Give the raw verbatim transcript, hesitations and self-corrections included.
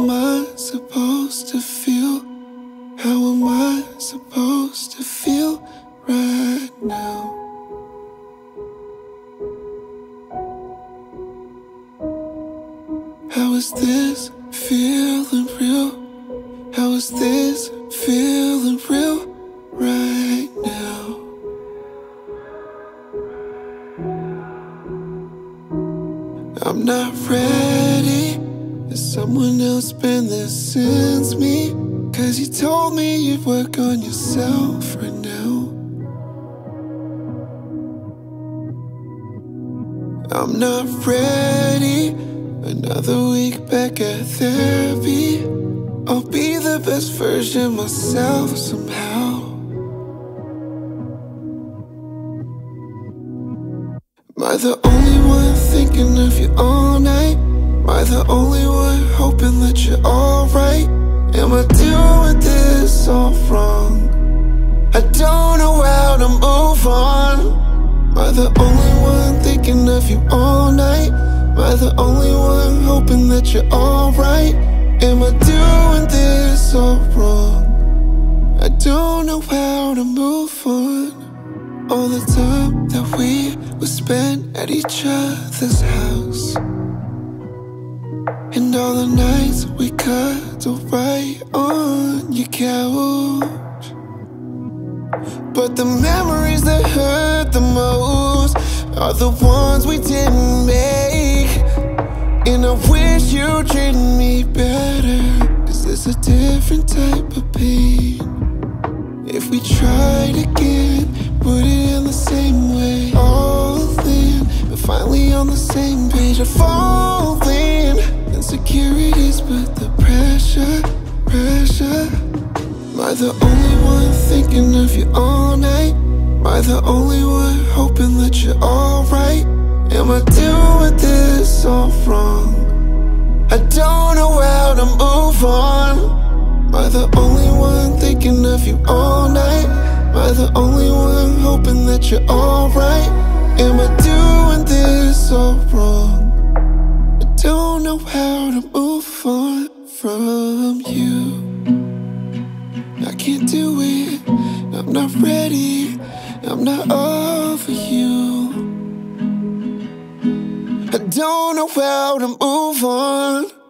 am I supposed to feel? How am I supposed to feel right now? How is this feeling real? How is this feeling real right now? I'm not ready. Has someone else been there since me? Cause you told me you'd work on yourself right now. I'm not ready. Another week back at therapy. I'll be the best version myself somehow. Am I the only one thinking of you all night? Am I the only one hoping that you're alright? Am I doing this all wrong? I don't know how to move on. Am I the only one thinking of you all night? Am I the only one hoping that you're alright? Am I doing this all wrong? I don't know how to move on. All the time that we would spend at each other's house, and all the nights we cuddled right on your couch. But the memories that hurt the most are the ones we didn't make. And I wish you treated me better, cause it's a different type of pain. If we tried again, put it in the same way, all in, but finally on the same page of falling. Insecurities but the pressure, pressure. Am I the only one thinking of you all night? Am I the only one hoping that you're alright? Am I doing this all wrong? I don't know how to move on. Am I the only one thinking of you all night? Am I the only one hoping that you're alright? Am I doing this all wrong? I don't know how to move on from you. I can't do it, I'm not ready, I'm not over you. I don't know how to move on.